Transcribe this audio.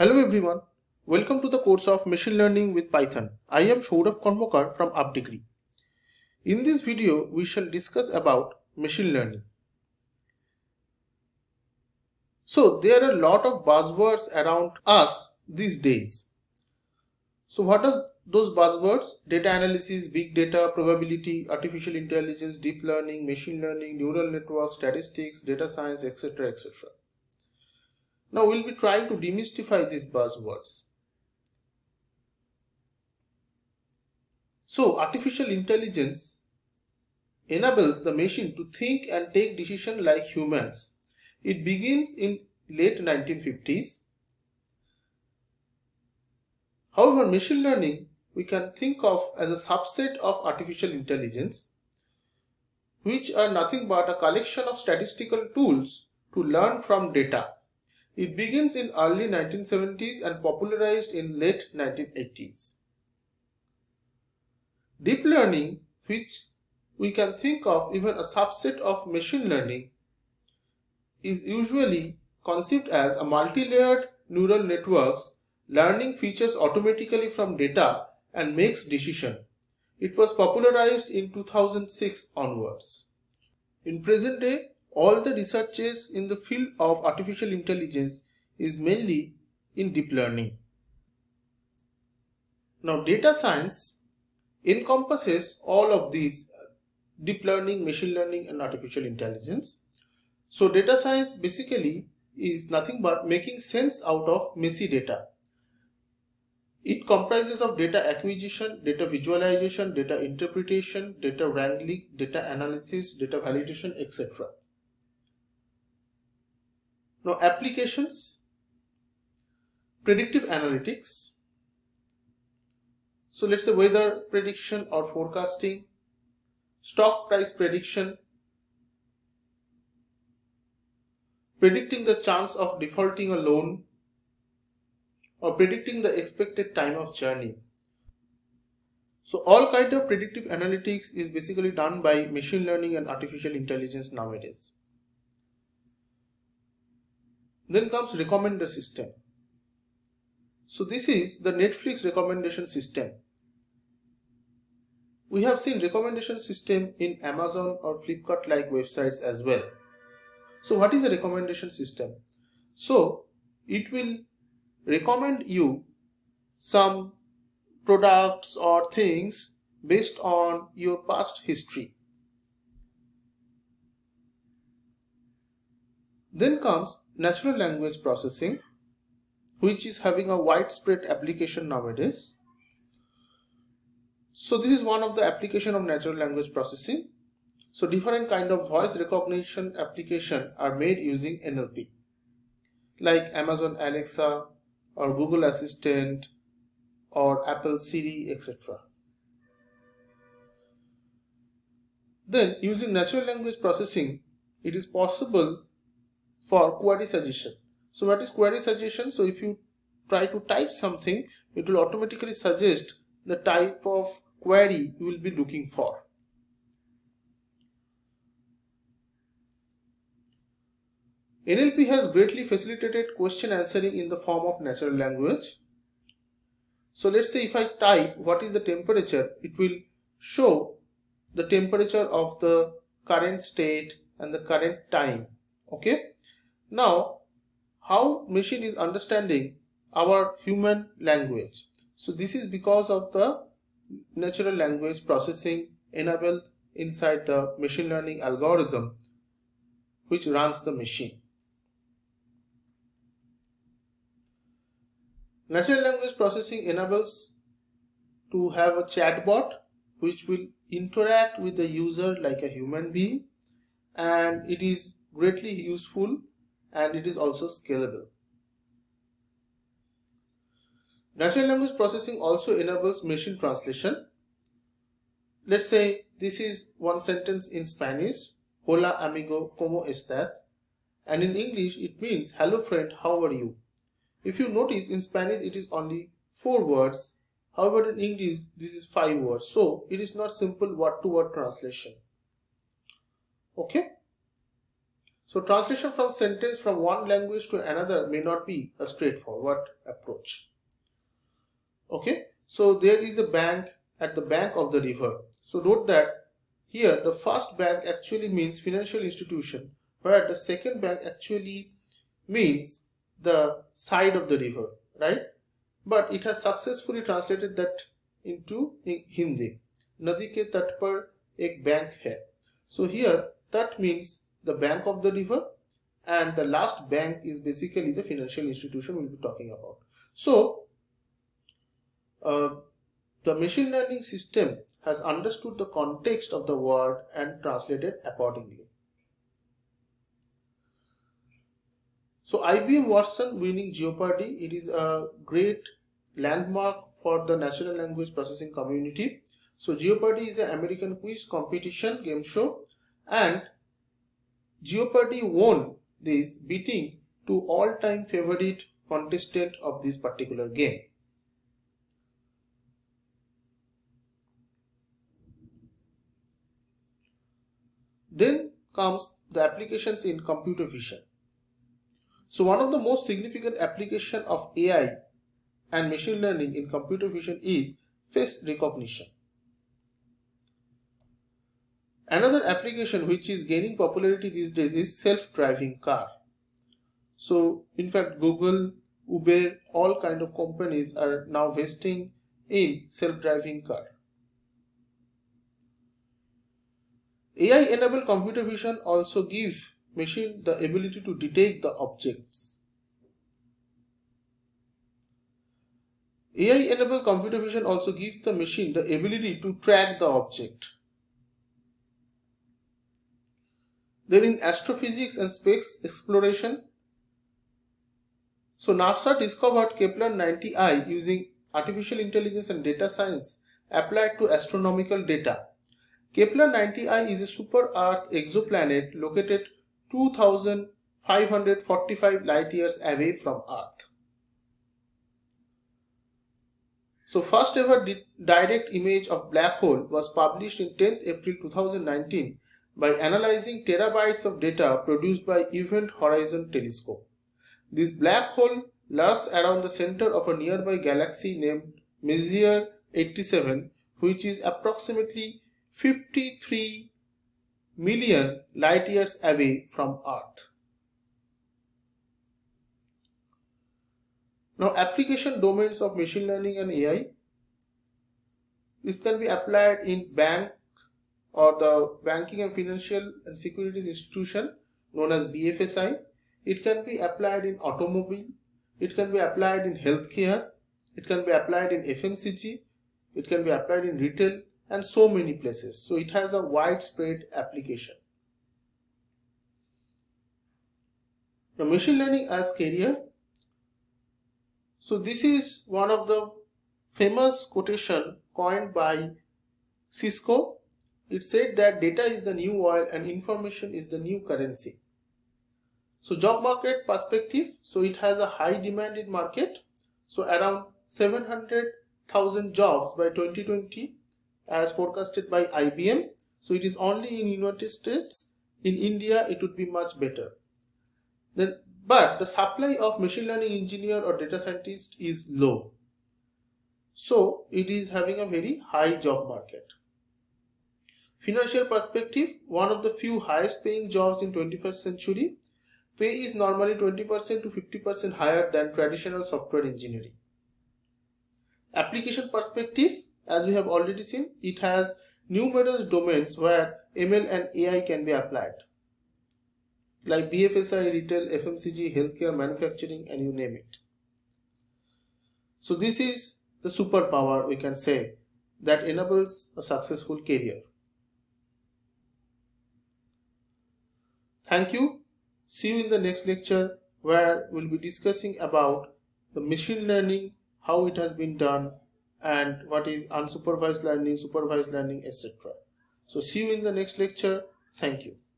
Hello everyone, welcome to the course of Machine Learning with Python. I am Shourab Konwkar from Up Degree. In this video, we shall discuss about machine learning. So there are a lot of buzzwords around us these days. So what are those buzzwords? Data analysis, big data, probability, artificial intelligence, deep learning, machine learning, neural networks, statistics, data science, etc. etc. Now we'll be trying to demystify these buzzwords. So artificial intelligence enables the machine to think and take decisions like humans. It begins in late 1950s. However, machine learning we can think of as a subset of artificial intelligence, which are nothing but a collection of statistical tools to learn from data. It begins in early 1970s and popularized in late 1980s. Deep learning, which we can think of even a subset of machine learning, is usually conceived as a multi-layered neural networks learning features automatically from data and makes decision. It was popularized in 2006 onwards. In present day, all the researches in the field of artificial intelligence is mainly in deep learning. Now data science encompasses all of these: deep learning, machine learning and artificial intelligence. So data science basically is nothing but making sense out of messy data. It comprises of data acquisition, data visualization, data interpretation, data wrangling, data analysis, data validation, etc. Now applications: predictive analytics. So let's say weather prediction or forecasting, stock price prediction, predicting the chance of defaulting a loan, or predicting the expected time of journey. So all kind of predictive analytics is basically done by machine learning and artificial intelligence nowadays. Then comes recommender system. So this is the Netflix recommendation system. We have seen recommendation system in Amazon or Flipkart like websites as well. So what is a recommendation system? So it will recommend you some products or things based on your past history. Then comes natural language processing, which is having a widespread application nowadays. So this is one of the application of natural language processing. So different kind of voice recognition application are made using NLP, like Amazon Alexa or Google Assistant or Apple Siri, etc. Then using natural language processing, it is possible for query suggestion. So what is query suggestion? So if you try to type something, it will automatically suggest the type of query you will be looking for. NLP has greatly facilitated question answering in the form of natural language. So let's say if I type what is the temperature, it will show the temperature of the current state and the current time. Okay. Now how machine is understanding our human language? So this is because of the natural language processing enabled inside the machine learning algorithm which runs the machine. Natural language processing enables to have a chatbot which will interact with the user like a human being, and it is greatly useful and it is also scalable. Natural language processing also enables machine translation. Let's say this is one sentence in Spanish, hola amigo, ¿cómo estás? And in English it means hello friend, how are you? If you notice, in Spanish it is only 4 words, however in English this is 5 words, so it is not simple word-to-word translation. Okay. So translation from sentence from one language to another may not be a straightforward approach. Okay, so there is a bank at the bank of the river. So note that here the first bank actually means financial institution, where the second bank actually means the side of the river, right? But it has successfully translated that into Hindi. Nadi ke tat par ek bank hai. So here that means the bank of the river, and the last bank is basically the financial institution we'll be talking about. So the machine learning system has understood the context of the word and translated accordingly. So IBM Watson winning Jeopardy, it is a great landmark for the natural language processing community. So Jeopardy is an American quiz competition game show, and Jeopardy won this, beating two all-time favorite contestant of this particular game. Then comes the applications in computer vision. So one of the most significant application of AI and machine learning in computer vision is face recognition. Another application which is gaining popularity these days is self-driving car. So in fact Google, Uber, all kind of companies are now investing in self-driving car. AI-enabled computer vision also gives machine the ability to detect the objects. AI-enabled computer vision also gives the machine the ability to track the object. Then in astrophysics and space exploration, so NASA discovered Kepler 90i using artificial intelligence and data science applied to astronomical data. Kepler 90i is a super-Earth exoplanet located 2,545 light years away from Earth. So first ever direct image of black hole was published in 10th April 2019 by analyzing terabytes of data produced by Event Horizon Telescope. This black hole lurks around the center of a nearby galaxy named Messier 87, which is approximately 53 million light years away from Earth. Now, application domains of machine learning and AI. This can be applied in bank or the banking and financial and securities institution known as BFSI. It can be applied in automobile. It can be applied in healthcare. It can be applied in FMCG. It can be applied in retail, and so many places. So it has a widespread application. Now machine learning as career. So this is one of the famous quotation coined by Cisco. It said that data is the new oil and information is the new currency. So job market perspective. So it has a high demand in market. So around 700,000 jobs by 2020. As forecasted by IBM. So it is only in United States. In India it would be much better. But the supply of machine learning engineer or data scientist is low. So it is having a very high job market. Financial perspective, one of the few highest paying jobs in 21st century. Pay is normally 20% to 50% higher than traditional software engineering. Application perspective, as we have already seen, it has numerous domains where ML and AI can be applied, like BFSI, retail, FMCG, healthcare, manufacturing, and you name it. So this is the superpower, we can say, that enables a successful career. Thank you. See you in the next lecture, where we'll be discussing about the machine learning, how it has been done, and what is unsupervised learning, supervised learning, etc. So see you in the next lecture. Thank you.